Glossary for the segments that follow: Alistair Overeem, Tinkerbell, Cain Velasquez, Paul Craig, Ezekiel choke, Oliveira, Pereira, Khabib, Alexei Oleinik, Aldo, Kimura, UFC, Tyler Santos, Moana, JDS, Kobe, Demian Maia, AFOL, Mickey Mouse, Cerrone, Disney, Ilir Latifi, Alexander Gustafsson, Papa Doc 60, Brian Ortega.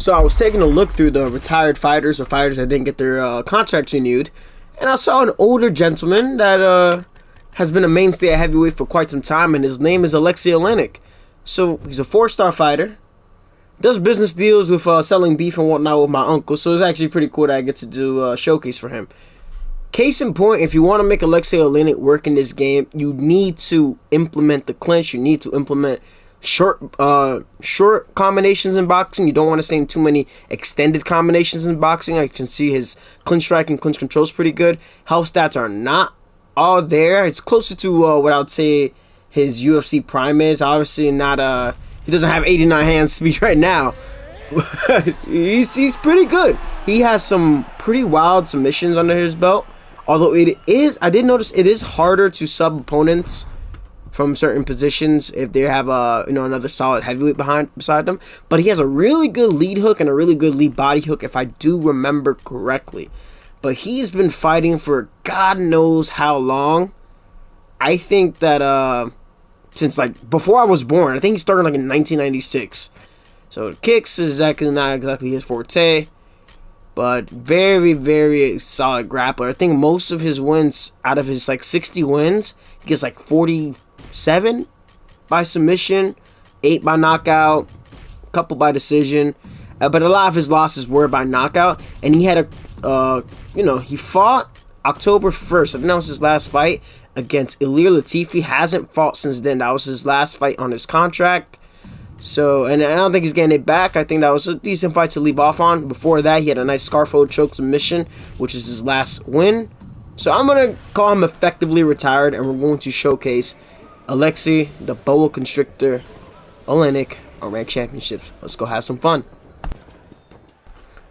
So I was taking a look through the retired fighters or fighters that didn't get their contracts renewed, and I saw an older gentleman that has been a mainstay at heavyweight for quite some time, and his name is Alexei Oleinik. So he's a 4-star fighter. Does business deals with selling beef and whatnot with my uncle, so it's actually pretty cool that I get to do a showcase for him. Case in point, if you want to make Alexei Oleinik work in this game, you need to implement the clinch. You need to implement short combinations in boxing. You don't want to stay in too many extended combinations in boxing. I can see his clinch strike and clinch control is pretty good. Health stats are not all there. It's closer to what I would say his UFC prime is. Obviously not he doesn't have 89 hand speed right now. he's pretty good. He has some pretty wild submissions under his belt. Although it is, I did notice it is harder to sub opponents from certain positions if they have a another solid heavyweight beside them. But he has a really good lead hook and a really good lead body hook, if I do remember correctly. But he's been fighting for God knows how long. I think that since like before I was born. I think he started like in 1996. So kicks is actually not exactly his forte, but very, very solid grappler. I think most of his wins, out of his like 60 wins, he gets like 47 by submission, 8 by knockout, a couple by decision. But a lot of his losses were by knockout. And he had a, he fought October 1st. I think that was his last fight against Ilir Latifi. Hasn't fought since then. That was his last fight on his contract. So, and I don't think he's getting it back. I think that was a decent fight to leave off on. Before that, he had a nice scarf-hold choke submission, which is his last win. So I'm going to call him effectively retired, and we're going to showcase Alexei the Boa Constrictor Oleinik on Ranked Championships. Let's go have some fun.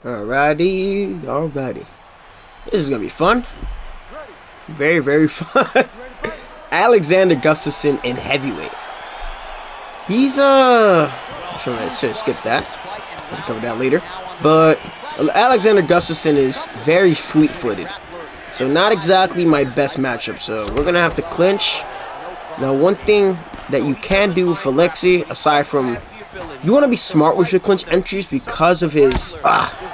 Alrighty, alrighty. This is going to be fun. Very, very fun. Alexander Gustafsson in heavyweight. He's I should have skipped that. I'll cover that later. But Alexander Gustafsson is very fleet-footed, so not exactly my best matchup. So we're gonna have to clinch. Now, one thing that you can do with Alexei, aside from you want to be smart with your clinch entries because of his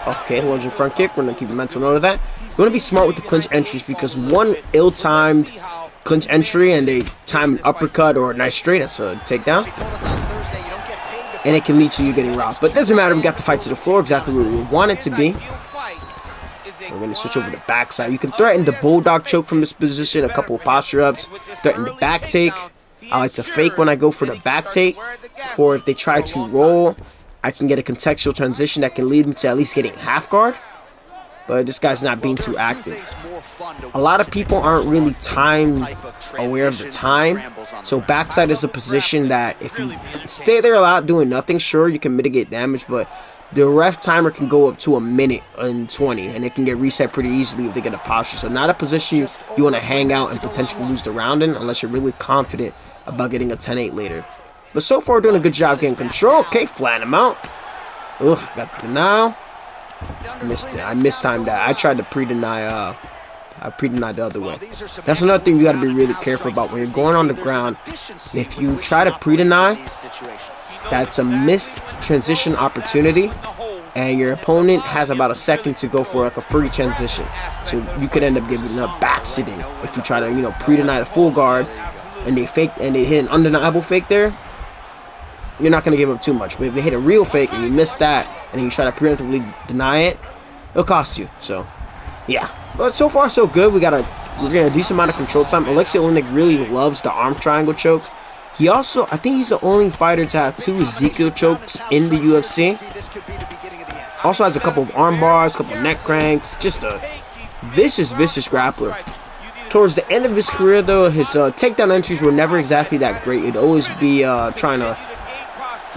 okay, lunging front kick. We're gonna keep a mental note of that. You want to be smart with the clinch entries because one ill-timed clinch entry and they time an uppercut or a nice straight, that's a takedown, and it can lead to you getting robbed. But it doesn't matter, we got the fight to the floor, exactly where we want it to be. We're going to switch over the backside. You can threaten the bulldog choke from this position, a couple of posture ups, threaten the back take. I like to fake when I go for the back take, for if they try to roll, I can get a contextual transition that can lead me to at least hitting half guard. But this guy's not being too active. A lot of people aren't really time aware of the time. So backside is a position that if you stay there a lot doing nothing, sure, you can mitigate damage. But the ref timer can go up to a minute and 20. And it can get reset pretty easily if they get a posture. So not a position you want to hang out and potentially lose the round in unless you're really confident about getting a 10-8 later. But so far, doing a good job getting control. Okay, flatten him out. Ugh, got the denial. Missed it. I mistimed that. I tried to pre-deny the other way. That's another thing you got to be really careful about when you're going on the ground. If you try to pre-deny, that's a missed transition opportunity, and your opponent has about a second to go for like a free transition. So you could end up giving up back sitting if you try to pre-deny the full guard, and they fake and they hit an undeniable fake there. You're not going to give up too much. But if they hit a real fake and you miss that, and you try to preemptively deny it, it'll cost you. So, yeah. But so far, so good. We're getting a decent amount of control time. Alexei Oleinik really loves the arm triangle choke. He also, I think he's the only fighter to have 2 Ezekiel chokes in the UFC. Also has a couple of arm bars, a couple of neck cranks. Just a vicious grappler. Towards the end of his career, though, his takedown entries were never exactly that great. It'd always be trying to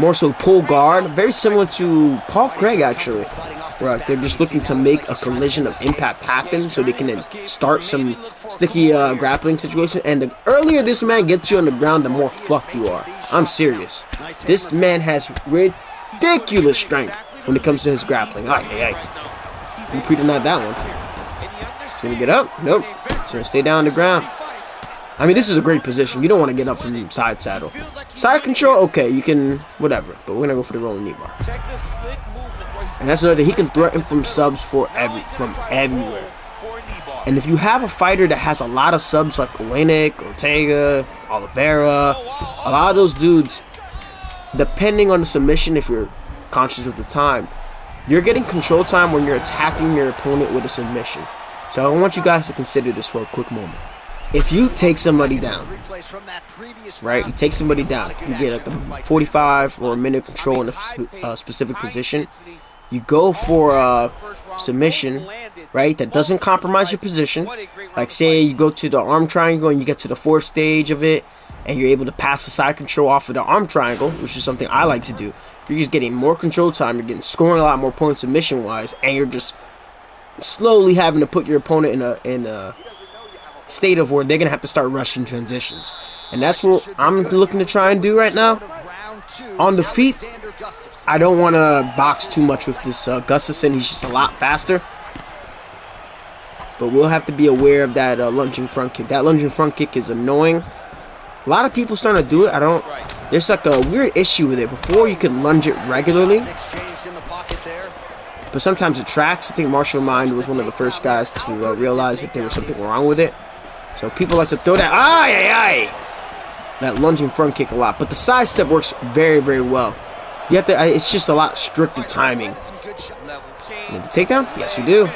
more so pull guard, very similar to Paul Craig actually, where they're just looking to make a collision of impact happen so they can then start some sticky grappling situation. And the earlier this man gets you on the ground, the more fucked you are. I'm serious. This man has ridiculous strength when it comes to his grappling. Aye. You pre-denied that one. He's gonna get up? Nope. He's gonna stay down on the ground. I mean, this is a great position. You don't want to get up from the side saddle. Side control, okay, you can, whatever. But we're going to go for the rolling knee bar. And that's another, he can threaten from subs from everywhere. And if you have a fighter that has a lot of subs like Oleinik, Ortega, Oliveira, a lot of those dudes, depending on the submission, if you're conscious of the time, you're getting control time when you're attacking your opponent with a submission. So I want you guys to consider this for a quick moment. If you take somebody down, right, you take somebody down, you get like a 45 or a minute control in a specific position, you go for a submission, right, that doesn't compromise your position. Like say you go to the arm triangle and you get to the fourth stage of it and you're able to pass the side control off of the arm triangle, which is something I like to do. You're just getting more control time, you're getting scoring a lot more points submission wise, and you're just slowly having to put your opponent in a state of where they're gonna have to start rushing transitions. And that's what I'm looking to try and do right now. On the feet, I don't want to box too much with this Gustafsson. He's just a lot faster, but we'll have to be aware of that lunging front kick. That lunging front kick is annoying. A lot of people starting to do it. There's like a weird issue with it. Before, you could lunge it regularly, but sometimes it tracks. I think Martial Mind was one of the first guys to realize that there was something wrong with it. So people like to throw that that lunging front kick a lot, but the side step works very, very well. You have to, it's just a lot stricter timing. Need the takedown? Yes, you do.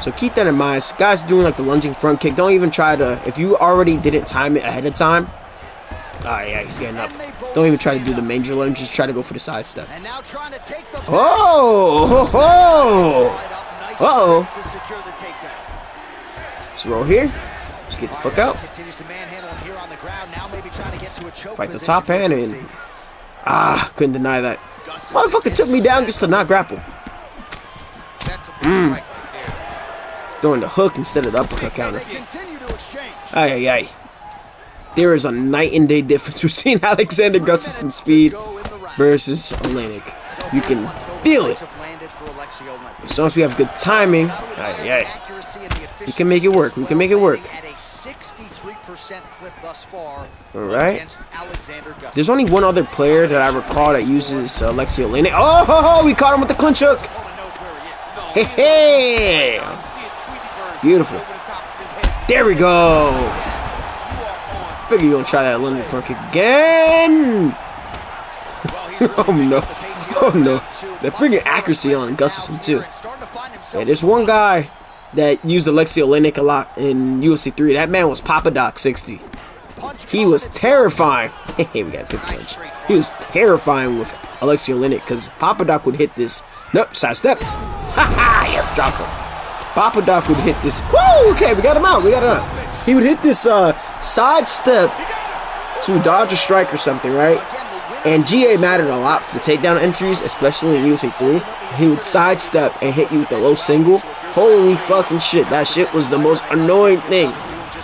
So keep that in mind. Guys doing like the lunging front kick, don't even try to, if you already didn't time it ahead of time. He's getting up. Don't even try to do the major lunge, just try to go for the side step. Let's roll here. Just get the fuck out. Fight the top hand and couldn't deny that. Motherfucker took me down just to not grapple. Throwing the hook instead of the uppercut counter. There is a night and day difference between Alexander Gustafsson's speed versus Oleinik. You can feel it. As long as we have good timing, we can make it work. Alright. There's only one other player that I recall that uses Alexei Oleinik. We caught him with the clinch hook. Beautiful. There we go. Figure you're gonna try that London front kick again. Oh no. That freaking accuracy on Gustafsson too. There's one guy that used Alexei Oleinik a lot in UFC 3. That man was Papa Doc 60. He was terrifying. We got a punch. He was terrifying with Alexei Oleinik because Papa Doc would hit this. Nope, side step. Yes, drop him. Papa Doc would hit this. Woo! Okay, we got him out. He would hit this side step to dodge a strike or something, right? And GA mattered a lot for takedown entries, especially in UFC 3. He would sidestep and hit you with the low single. Holy fucking shit. That shit was the most annoying thing.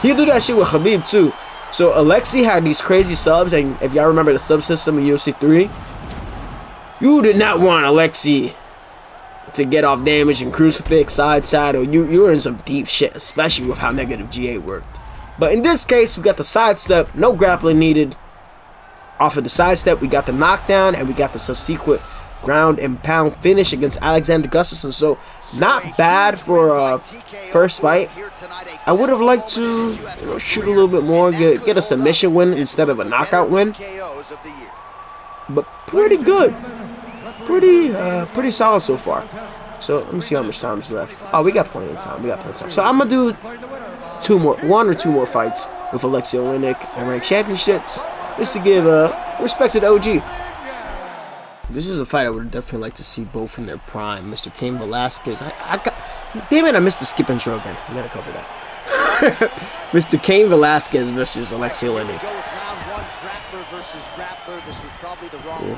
He'd do that shit with Khabib too. So Alexei had these crazy subs, and if y'all remember the sub system in UFC 3, you did not want Alexei to get off damage and crucifix, side saddle. You were in some deep shit, especially with how negative GA worked. But in this case, we got the sidestep, no grappling needed. Off of the sidestep, we got the knockdown, and we got the subsequent ground and pound finish against Alexander Gustafsson. So not bad for a first fight. I would have liked to shoot a little bit more, get a submission win instead of a knockout win. But pretty good. Pretty solid so far. So let me see how much time is left. Oh, we got plenty of time. So I'm gonna do one or two more fights with Alexei Oleinik and ranked championships, just to give respect to the OG. This is a fight I would definitely like to see both in their prime. Mr. Cain Velasquez. Damn it, I missed the skip intro again. I gotta cover that. Mr. Cain Velasquez versus Alexei Oleinik.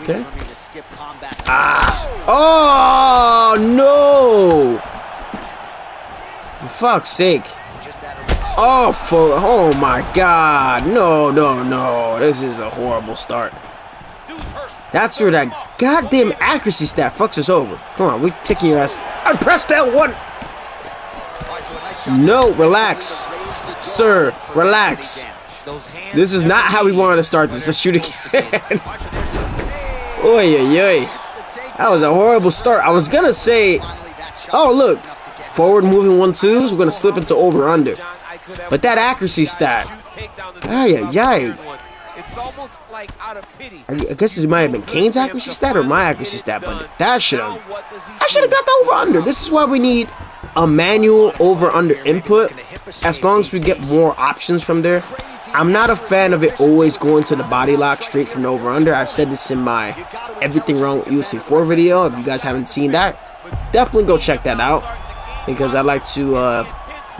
Okay. Oh no! For fuck's sake! Oh my God! No! This is a horrible start. That's where that goddamn accuracy stat fucks us over. Come on, we're ticking your ass. I pressed that one. No, relax, sir. Relax. This is not how we wanted to start this. Let's shoot again. That was a horrible start. I was going to say, oh, look, forward moving 1-2s. We're going to slip into over-under. But that accuracy stat. I guess it might have been Cain's accuracy stat or my accuracy stat, but that should have. I should have got the over-under. This is why we need a manual over-under input. As long as we get more options from there. I'm not a fan of it always going to the body lock straight from the over-under. I've said this in my Everything Wrong with UFC 4 video. If you guys haven't seen that, definitely go check that out. Because I like to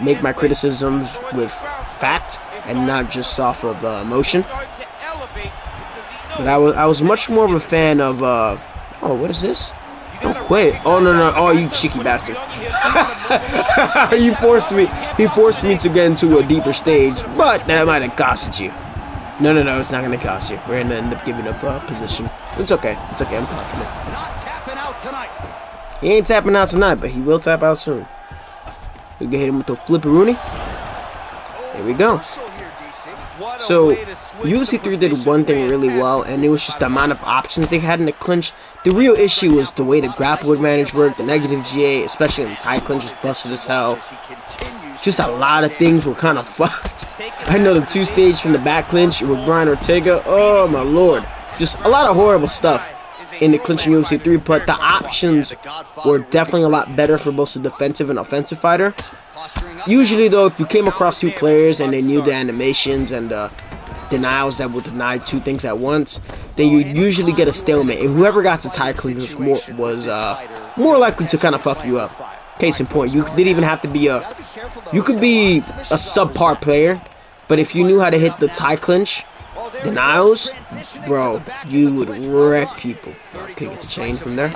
make my criticisms with fact and not just off of emotion. But I was much more of a fan of, oh, what is this? Don't quit. Oh, no, no. Oh, you cheeky bastard. You forced me. He forced me to get into a deeper stage, but that might have costed you. No, no, no. It's not going to cost you. We're going to end up giving up position. It's okay. It's okay. I'm confident. Not tapping out tonight. He ain't tapping out tonight, but he will tap out soon. We can hit him with the flipperoonie. There we go. So, UFC3 did one thing really well, and it was just the amount of options they had in the clinch. The real issue was the way the grapple advantage worked, the negative GA, especially in the tight clinch, was busted as hell. Just a lot of things were kind of fucked. I know the two-stage from the back clinch with Brian Ortega, oh my lord. Just a lot of horrible stuff in the clinch in UFC3, but the options were definitely a lot better for both the defensive and offensive fighter. Usually, though, if you came across two players and they knew the animations and the denials that will deny two things at once, then you usually get a stalemate. And whoever got the tie clinch was more likely to kind of fuck you up. Case in point, you didn't even have to be you could be a subpar player, but if you knew how to hit the tie clinch denials, bro, you would wreck people. Can get the chain from there.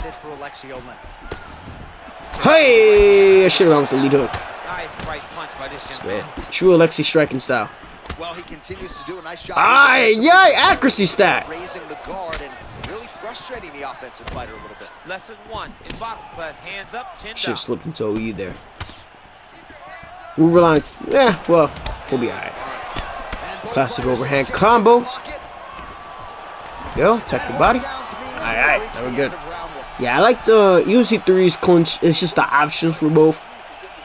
Hey, I should have gone with the lead hook. True Alexei striking style. Well, he continues to do a nice job. Accuracy stat. Raising the guard and really frustrating the offensive fighter a little bit. Lesson one in boxing class, hands up, chin down. Should slip into OE there. Move along. Yeah, well, we'll be all right. Classic overhand combo. Yo, tech the body. All right, that was good. Yeah, I like the UFC3's clinch. It's just the options for both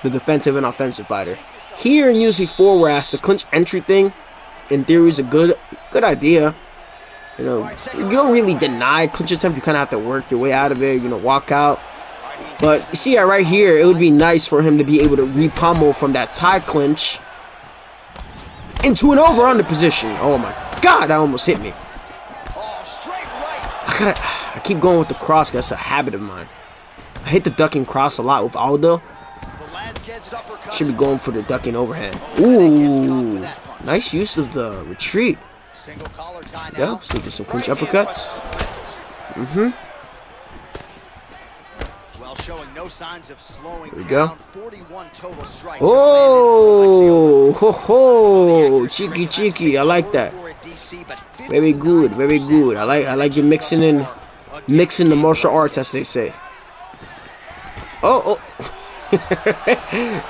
the defensive and offensive fighter. Here in UFC4, whereas the clinch entry thing, in theory, is a good idea. You know, you don't really deny clinch attempt. You kind of have to work your way out of it, you know, walk out. But you see, right here, it would be nice for him to be able to re-pummel from that tie clinch into an over-under position. Oh my god, that almost hit me. I keep going with the cross, that's a habit of mine. I hit the ducking cross a lot with Aldo. Should be going for the ducking overhand. Ooh, nice use of the retreat. Yeah, sneaking some clinch uppercuts. There we go. Oh, ho ho, cheeky cheeky. I like that. Very good, very good. I like you mixing the martial arts, as they say. Oh.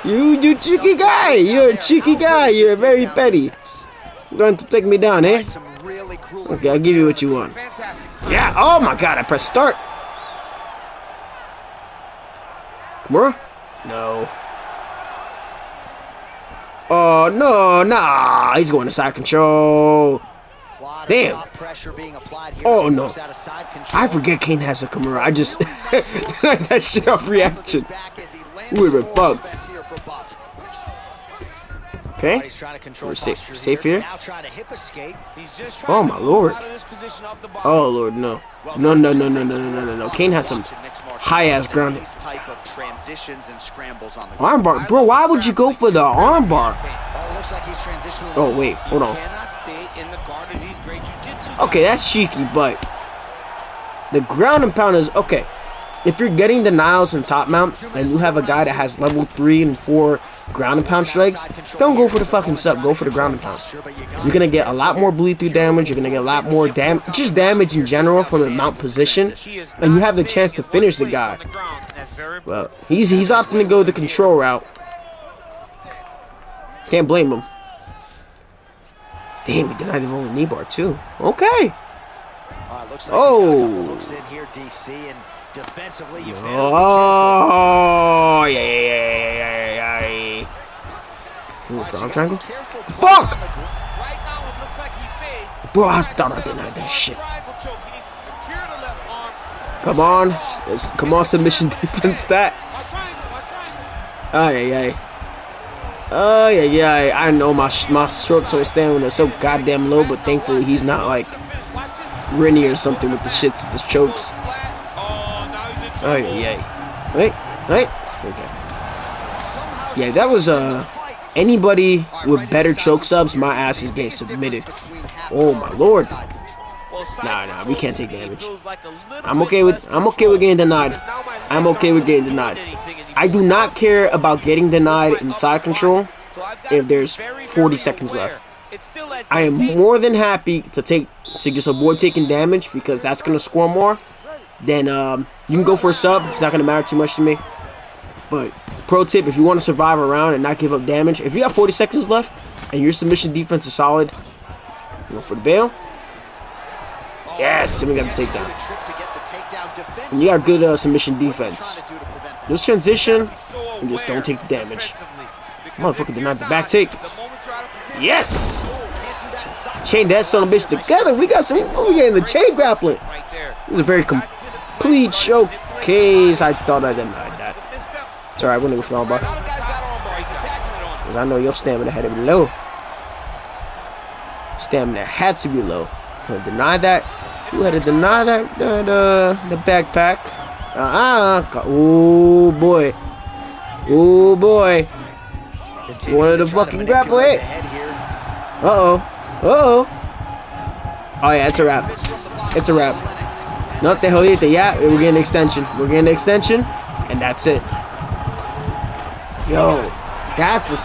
You cheeky guy! You're a cheeky guy! You're very petty. You're going to take me down, eh? Okay, I'll give you what you want. Yeah! Oh my god, I pressed start! Kimura? No. Oh no, nah! He's going to side control! Damn! Oh no! I forget Cain has a Kimura. I just... that shit off reaction. We were bugged. Okay, we're safe here. Oh my lord. Oh lord, no. No. Cain has some high-ass ground. Armbar. Bro, why would you go for the armbar? Oh wait, hold on. Okay, that's cheeky, but the ground and pound is okay. If you're getting denials in top mount and you have a guy that has level 3 and 4 ground and pound strikes, don't go for the fucking sub. Go for the ground and pound. You're gonna get a lot more bleed through damage. You're gonna get a lot more damage in general from the mount position, and you have the chance to finish the guy. Well, he's opting to go the control route. Can't blame him. Damn, he denied the rolling knee bar too. Okay. Looks like he's got a couple looks in here, DC, and defensively, you've been Ooh, it's the arm triangle. Fuck! Right now, it looks like he made. Bro, I thought I denied that shit. Come on. Come on, submission defense that. I know my short toe stamina is so goddamn low, but thankfully he's not like Rennie or something with the shits, the chokes. Okay. Yeah, that was anybody with better choke subs, my ass is getting submitted. Oh my lord. Nah, we can't take damage. I'm okay with getting denied. I'm okay with getting denied. I do not care about getting denied in side control if there's 40 seconds left. I am more than happy to just avoid taking damage, because that's gonna score more. Then you can go for a sub. It's not gonna matter too much to me. But pro tip, if you want to survive a round and not give up damage, if you have 40 seconds left and your submission defense is solid, go for the bail. Yes, and we got the takedown. And you got good submission defense. Just transition and just don't take the damage. Motherfucker denied the back take. Yes! Chain that son of a bitch together. We got some. Oh, we getting the chain grappling. It was a very complete showcase. I thought I denied that. It's alright, we're gonna go for an armbar. Because I know your stamina had to be low. Stamina had to be low. Deny that. You had to deny that. The backpack. Oh boy. Oh boy. One of the fucking grapple hit. Oh yeah, it's a wrap. It's a wrap. No te jodiste. Yeah, we're getting an extension. We're getting an extension, and that's it. Yo, that's a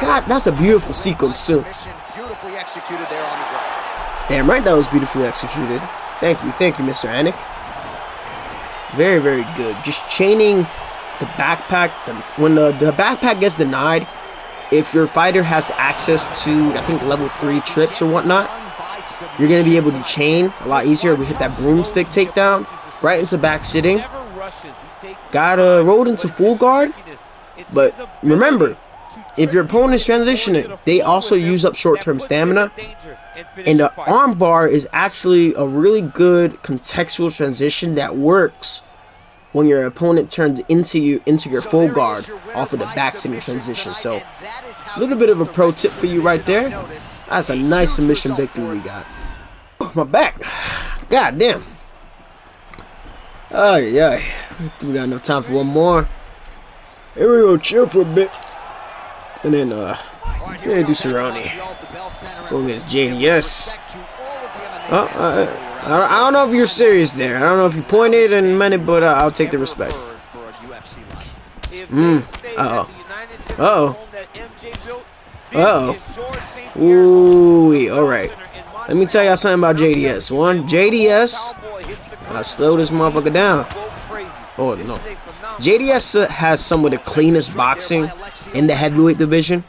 God. That's a beautiful sequence too. Beautifully executed there on the ground. Damn right, that was beautifully executed. Thank you, Mr. Anik. Very, very good. Just chaining the backpack. When the backpack gets denied, if your fighter has access to, I think, level 3 trips or whatnot, you're gonna be able to chain a lot easier. We hit that broomstick takedown right into back sitting. Got rolled into full guard. But remember, if your opponent is transitioning, they also use up short-term stamina, and the armbar is actually a really good contextual transition that works when your opponent turns into your full guard off of the back sitting transition. So a little bit of a pro tip for you right there. That's a nice submission victory we got. Oh, my back. God damn. Oh yeah, we got no time for one more. Here we go, chill for a bit. And then, yeah, do Cerrone. Go get JDS. I don't know if you're serious there. I don't know if you pointed and meant it, but I'll take the respect. Ooh, alright. Let me tell y'all something about JDS. One, JDS, I slowed this motherfucker down. Oh, no. JDS has some of the cleanest boxing in the heavyweight division.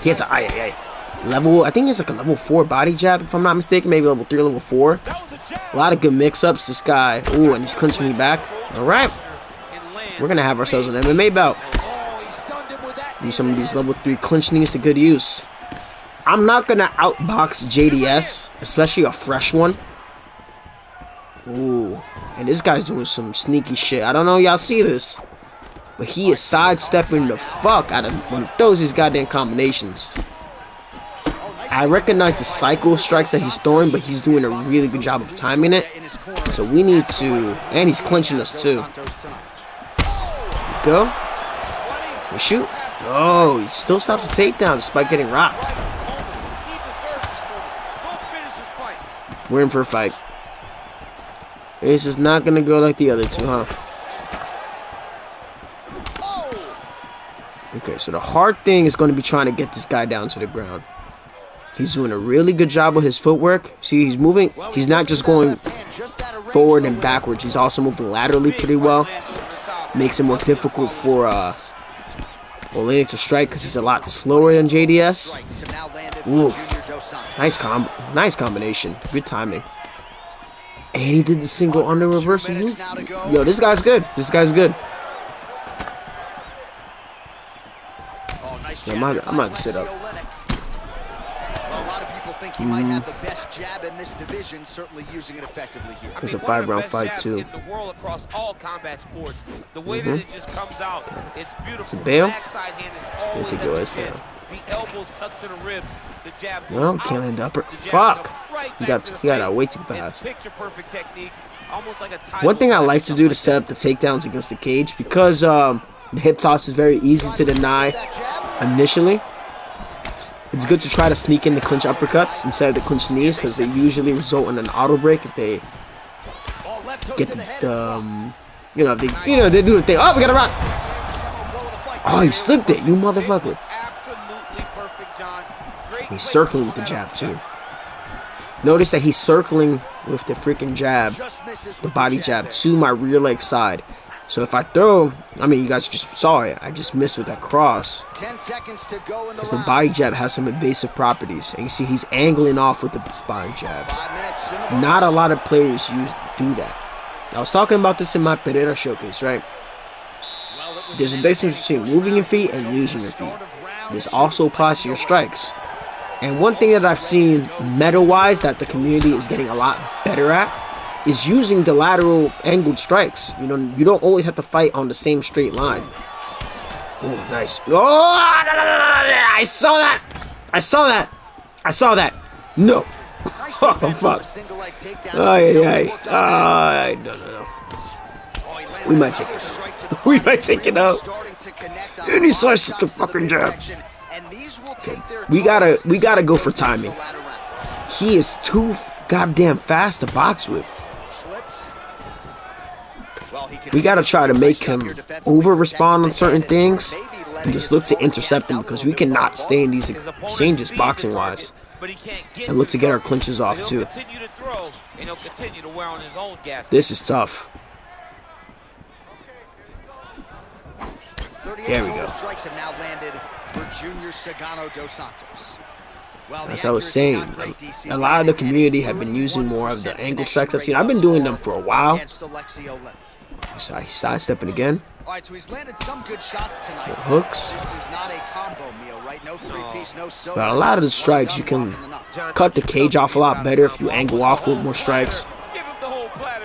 He has a level, I think it's like a level 4 body jab, if I'm not mistaken, maybe level 3, level 4. A lot of good mix-ups. This guy, ooh, and he's clinching me back. All right, we're gonna have ourselves an MMA bout. Use some of these level 3 clinch knees to good use. I'm not gonna outbox JDS, especially a fresh one. Ooh, and this guy's doing some sneaky shit. I don't know y'all see this, but he is sidestepping the fuck out of when he throws these goddamn combinations. I recognize the cycle strikes that he's throwing, but he's doing a really good job of timing it. So we need to, and he's clinching us too. Go. We shoot. Oh, he still stops the takedown despite getting rocked. We're in for a fight. This is not gonna go like the other two, huh? Okay, so the hard thing is gonna be trying to get this guy down to the ground. He's doing a really good job with his footwork. See, he's moving. He's not just going forward and backwards. He's also moving laterally pretty well. Makes it more difficult for Oleinik to strike because he's a lot slower than JDS. Oof. Nice combination. Good timing. And he did the single under reversal. Yo, this guy's good. This guy's good. Yeah, I'm about to sit up. Well, a lot of people think he might have the best jab in this division, certainly using it effectively here. It's a five-round fight, too. In the world across all combat sports. The way that it just comes out, it's beautiful. It's a bail. It's a good ass down. The elbows tucked to the ribs. The jab. No, can't land upper. Fuck. You got out way too fast. Picture-perfect technique, almost like a one thing I like to do to set up the takedowns against the cage, because the hip toss is very easy to deny initially. It's good to try to sneak in the clinch uppercuts instead of the clinch knees, because they usually result in an auto break if they get the, you know, they do the thing. Oh, we got a rock. Oh, you slipped it, you motherfucker. And he's circling with the jab too. Notice that he's circling with the freaking jab, the body jab, to my rear leg side. So if I throw, I mean, you guys just saw it. I just missed with that cross. 10 seconds to go in the round. Because the body jab has some evasive properties. And you see he's angling off with the body jab. Not a lot of players do that. I was talking about this in my Pereira showcase, right? There's a difference between moving your feet and using your feet. This also applies to your strikes. And one thing that I've seen meta-wise that the community is getting a lot better at is using the lateral angled strikes. You know, you don't always have to fight on the same straight line. Oh, nice. Oh, I saw that. I saw that. I saw that. No. Oh, fuck. Ay, no. We might take it. We might take it out. And he slashed the fucking jab. Okay. We gotta go for timing. He is too goddamn fast to box with. We gotta try to make him over respond on certain things and just look to intercept him, because we cannot stay in these exchanges boxing wise, and look to get our clinches off too. This is tough. There we go. As I was saying, a lot of the community have been using more of the angle strikes. I've been doing them for a while. So he's sidestepping again. The hooks. But a lot of the strikes, you can cut the cage off a lot better if you angle off with more strikes.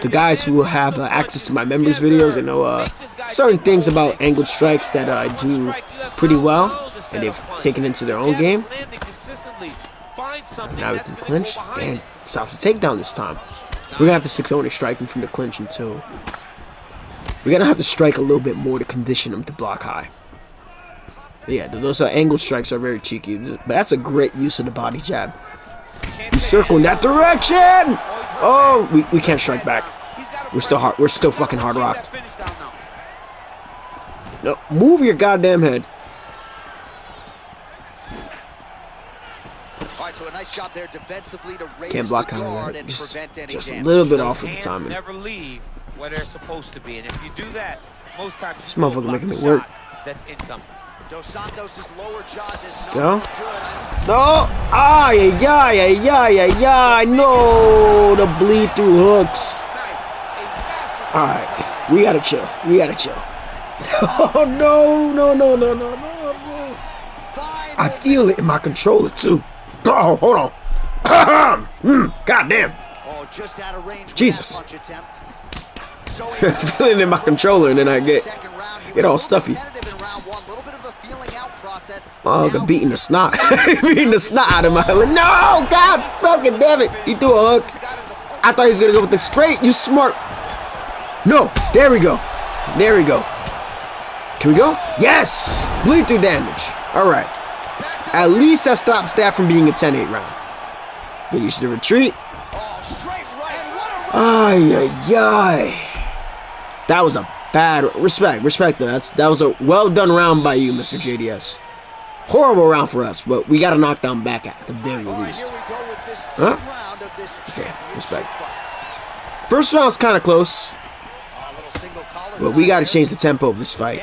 The guys who have access to my members' videos, they know certain things about angled strikes that I do pretty well, and they've taken into their own game. Now we can clinch. Damn, stops the takedown this time. We're gonna have to Cerrone strike him from the clinch until we're gonna have to strike a little bit more to condition him to block high. But yeah, those angled strikes are very cheeky, but that's a great use of the body jab. You circle in that direction. Oh, we can't strike back. We're still fucking hard rocked. No, move your goddamn head. So a nice shot there defensively to raise can't block the guard and prevent any just a little bit off with the timing. Never leave where they're supposed to be, and if you do that, most times this motherfucker making it work. That's income. Dos Santos's lower jaw is not good. No! Ay, no! The bleed through hooks. All right, we gotta chill. We gotta chill. Oh no! I feel it in my controller too. Oh, hold on. God damn. Oh, just out of range. Jesus. Feeling in my controller, and then I get all stuffy. Oh, the beating the snot. Beating the snot out of my head. No, God fucking damn it. He threw a hook. I thought he was going to go with the straight. You smart. No, there we go. There we go. Can we go? Yes. Bleed through damage. All right. At least that stops that from being a 10-8 round. Good use of the retreat. Ay. That was a bad respect though. That was a well done round by you, Mr. JDS. Horrible round for us, but we got a knockdown back at the very least. Huh? Okay, respect. First round's kind of close, but we got to change the tempo of this fight.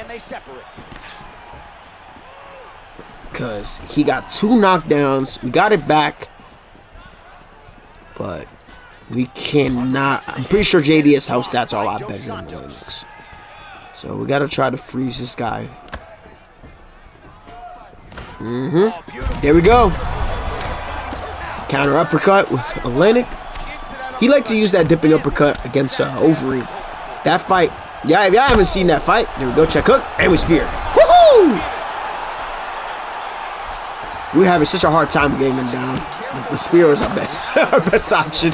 Because he got 2 knockdowns. We got it back. But We cannot. I'm pretty sure JDS house stats are a lot better than Oleinik's. So we gotta try to freeze this guy. There we go. Counter uppercut with Oleinik. He liked to use that dipping uppercut against Overeem. That fight, yeah, if y'all haven't seen that fight, there we go. Check hook and we spear. Woohoo! We're having such a hard time getting him down. The spear is our best, our best option.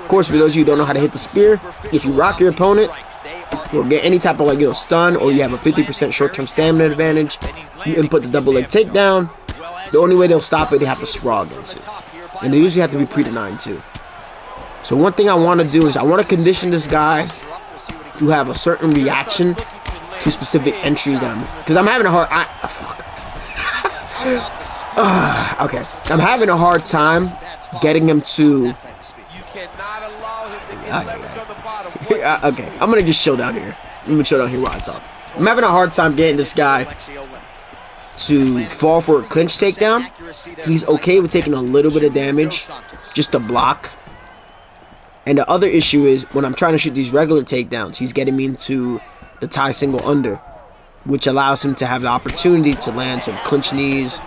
Of course, for those of you who don't know how to hit the spear, if you rock your opponent, or get any type of like, you know, stun, or you have a 50% short-term stamina advantage, you input the double leg takedown. The only way they'll stop it, they have to sprawl against it, and they usually have to be pre-denied too. So one thing I want to do is I want to condition this guy to have a certain reaction to specific entries that I'm, because I'm having a hard, I'm having a hard time getting him to. Okay, I'm gonna just chill down here. I'm gonna chill down here while I talk. I'm having a hard time getting this guy to fall for a clinch takedown. He's okay with taking a little bit of damage, just to block. And the other issue is when I'm trying to shoot these regular takedowns, he's getting me into the Thai single under, which allows him to have the opportunity to land some clinch knees,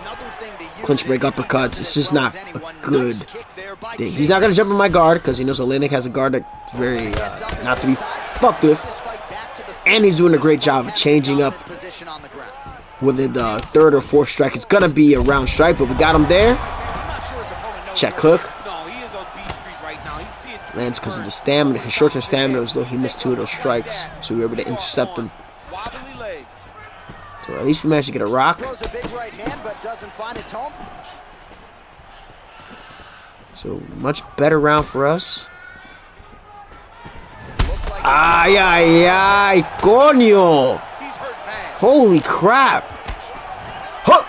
clinch break uppercuts. It's just not a good thing. He's not going to jump in my guard because he knows Oleinik has a guard that's very not to be fucked with. And he's doing a great job of changing up whether the third or fourth strike. It's going to be a round strike, but we got him there. Check hook. Lands because of the stamina. His short-term stamina was low. He missed two of those strikes, so we were able to intercept him. So at least we managed to get a rock. So much better round for us. Ay, ay, ay, coño! Holy crap! Huh.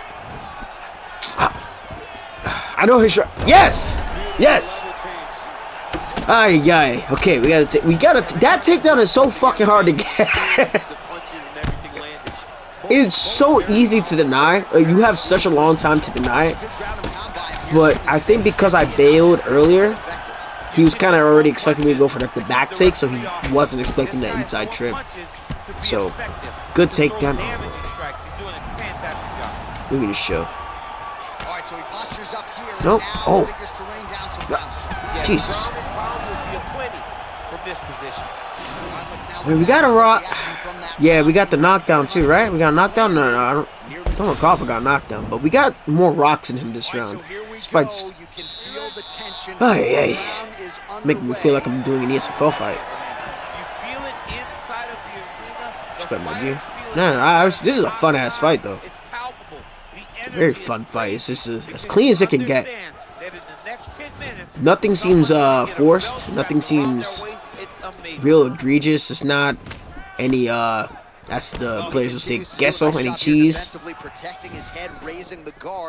I know his shot. Yes, yes. Ay, ay. Okay, we gotta. That takedown is so fucking hard to get. It's so easy to deny. You have such a long time to deny it. But I think because I bailed earlier, he was kind of already expecting me to go for the back take, so he wasn't expecting the inside trip. So, good takedown. Look at this show. Nope. Oh. Jesus. Wait, we got a rock. Yeah, we got the knockdown too, right? We got a knockdown? No, no, I don't recall if I got knocked down, but we got more rocks in him this round. This fight's... Oh, hey, hey. Making me feel like I'm doing an ESFL fight. Respect my gear. No, no, this is a fun-ass fight, though. It's a very fun fight. It's just as clean as it can get. Nothing seems forced. Nothing seems real egregious. It's not... Any, that's the players will say queso, any cheese.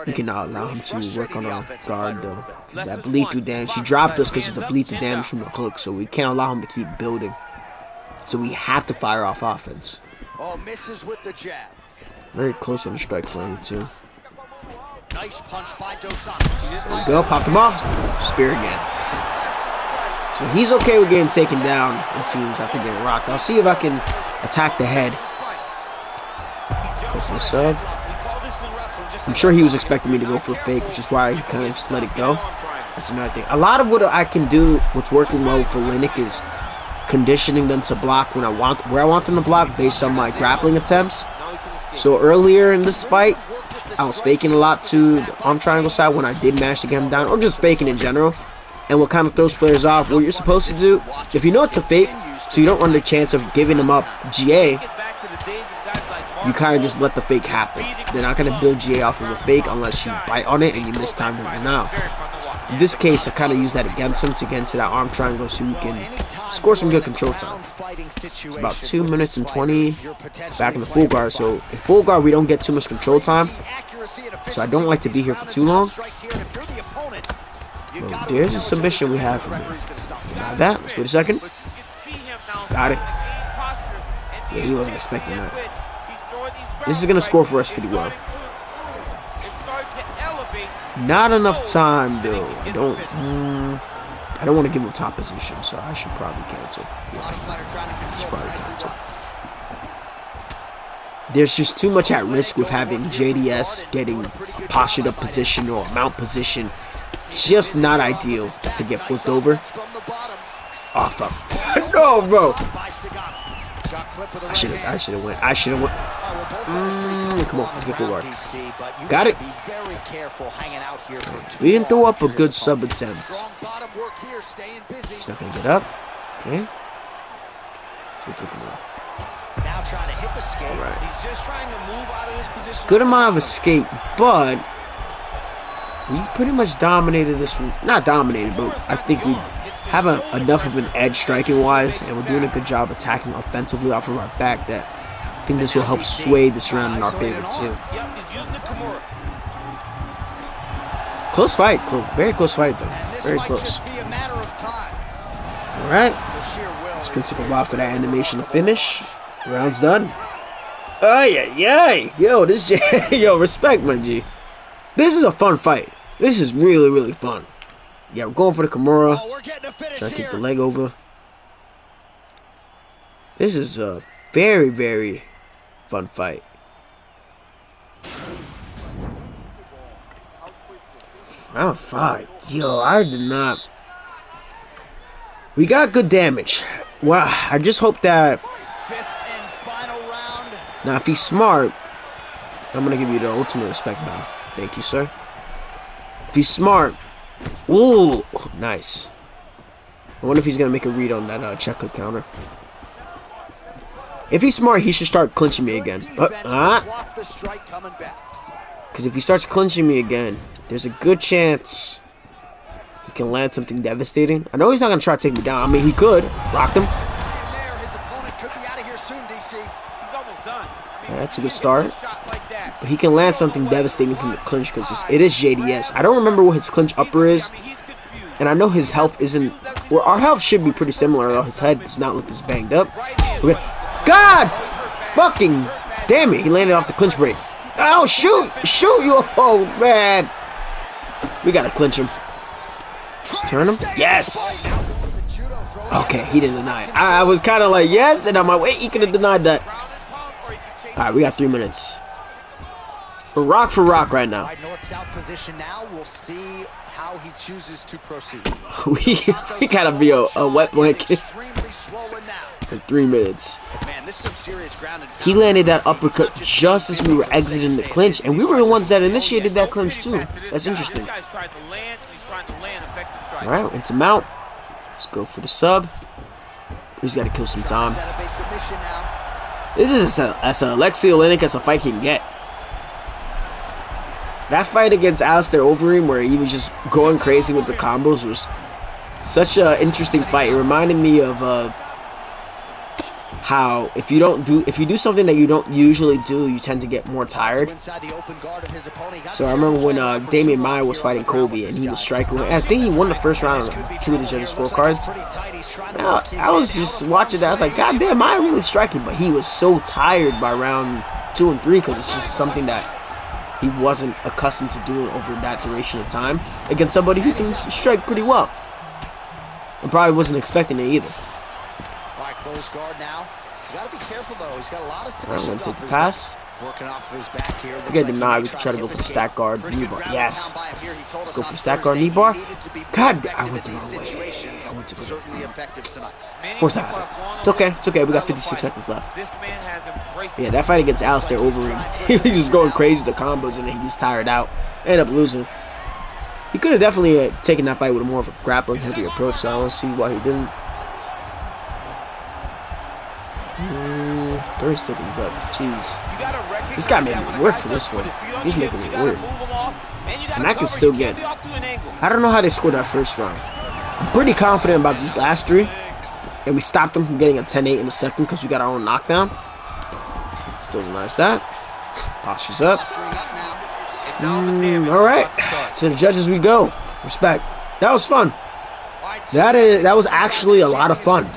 You cannot allow him to work on our guard, though. Because that bleed through damage. He dropped us because of the bleed through damage from the hook, so we can't allow him to keep building. So we have to fire off offense. Very close on the strikes landing, too. There we go, popped him off. Spear again. So he's okay with getting taken down, it seems, after getting rocked. I'll see if I can attack the head. Go for a sub. I'm sure he was expecting me to go for a fake, which is why he kind of just let it go. That's another thing. A lot of what I can do, what's working well for Oleinik, is conditioning them to block when I want, where I want them to block based on my grappling attempts. So earlier in this fight, I was faking a lot to the arm triangle side when I did manage to get him down, or just faking in general. And what kind of throws players off, what you're supposed to do, if you know it's a fake, so you don't run the chance of giving them up GA, you kind of just let the fake happen. They're not going to build GA off of a fake unless you bite on it and you miss time right now. In this case, I kind of use that against him to get into that arm triangle so you can score some good control time. It's about 2 minutes and 20 back in the full guard, so in full guard we don't get too much control time, so I don't like to be here for too long. Well, there's a submission we have from him. Not that. Let's wait a second. Got it. Yeah, he wasn't expecting that. This is going to score for us pretty well. Not enough time, dude. Don't. I don't want to give him top position, so I should probably cancel. Yeah, I should probably cancel. There's just too much at risk with having JDS getting a postured up position or a mount position. Just not ideal to get flipped over. Oh, fuck. No, bro. I should have went. I should have went. Come on, let's get forward. Got it. We didn't throw up a good sub attempt. He's not going to get up. Okay. See if we can move. Right. Good amount of escape, but we pretty much dominated this one. Not dominated, but I think we have enough of an edge striking wise, and we're doing a good job attacking offensively off of our back that I think this will help sway this round in our favor too. Close fight, very close fight though, very close. All right, let's continue a while for that animation to finish. Round's done. Oh yeah, yay! Yo, this yo, respect, my G. This is a fun fight. This is really, really fun. Yeah, we're going for the Kimura. Try to kick the leg over. This is a very, very fun fight. Round 5. Yo, I did not. We got good damage. Wow, I just hope that. Now, if he's smart, I'm going to give you the ultimate respect bow. Thank you, sir. If he's smart, ooh, nice. I wonder if he's going to make a read on that check hook counter. If he's smart, he should start clinching me again. Because if he starts clinching me again, there's a good chance he can land something devastating. I know he's not going to try to take me down. I mean, he could. Rocked him. That's a good start. But he can land something devastating from the clinch because it is JDS. I don't remember what his clinch upper is. And I know his health isn't... Well, our health should be pretty similar. His head does not look this banged up. Okay. God! Fucking damn it. He landed off the clinch break. Oh, shoot! Shoot you! Oh, man. We got to clinch him. Just turn him. Yes! Okay, he didn't deny it. I was kind of like, yes. And I'm like, wait, he could have denied that. All right, we got 3 minutes. We're rock for rock right now. We'll see how he chooses to proceed. we gotta be a wet blanket. For 3 minutes. Man, this is some serious ground. He landed that uppercut just as we were exiting the clinch, and we were the ones that initiated that clinch too. That's interesting. All right, into mount. Let's go for the sub. He's gotta kill some time. This is as Alexei Oleinik as a fight can get. That fight against Alistair Overeem, where he was just going crazy with the combos, was such an interesting fight. It reminded me of how if you do something that you don't usually do, you tend to get more tired. So I remember when Demian Maia was fighting Kobe, and he was striking. I think he won the first round of two of the judges' scorecards. Now, I was just watching that. I was like, God damn, Maia really striking, but he was so tired by round 2 and 3 because it's just something that he wasn't accustomed to doing over that duration of time against somebody who can strike pretty well. And probably wasn't expecting it either. Alright, close guard now. You gotta be careful though. He's got a lot of submissions. Take the pass. Working off of his back here. Forget the nod. We can try to go for the stack guard knee bar. Yes. Let's go for stack guard knee bar. God, I went the wrong way. I went to go to 4 seconds. It's okay. It's okay. We got 56 seconds left. Yeah, that fight against Alistair Overeem. He was just going crazy with the combos, and then he was tired out. Ended up losing. He could have definitely taken that fight with more of a grappling heavy approach, so I don't see why he didn't. 30 seconds left. Jeez. This guy made me work for this one. He's making me work. And I can still get it. I don't know how they scored that first round. I'm pretty confident about these last three. And we stopped them from getting a 10-8 in the second because we got our own knockdown. Still realize that. Postures up. Alright. To the judges we go. Respect. That was fun. That was actually a lot of fun.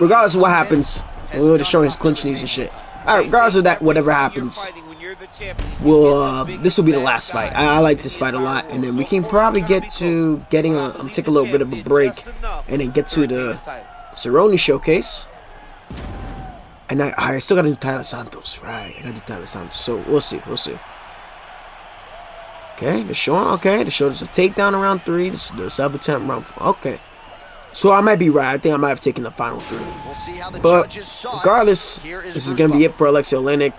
Regardless of what happens, we would have shown his clinch knees and shit. Alright, regardless of that, whatever happens, we'll, this will be the last fight. I like this fight a lot, and then we can probably get to getting a, take a little bit of a break, and then get to the Cerrone showcase. And I still gotta do Tyler Santos, right? I gotta do Tyler Santos. So we'll see, Okay, the show, the show is a takedown in round 3. This is the sub attempt round 4. Okay. So I might be right. I think I might have taken the final 3. But regardless, this is going to be it for Alexei Oleinik.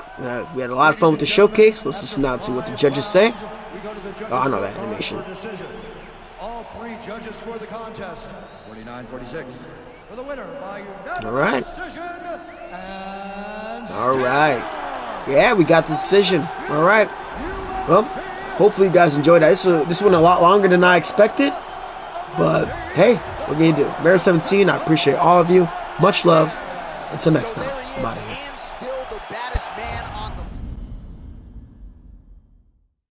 We had a lot of fun with the showcase. Let's listen now to what the judges say. Oh, I know that animation. All 3 judges scored the contest. 49-46. For the winner by unanimous decision. All right. Yeah, we got the decision. All right. Well, hopefully you guys enjoyed that. This went a lot longer than I expected. But, hey. What can you do? Mary 17, I appreciate all of you. Much love. Until next time. I'm out of here.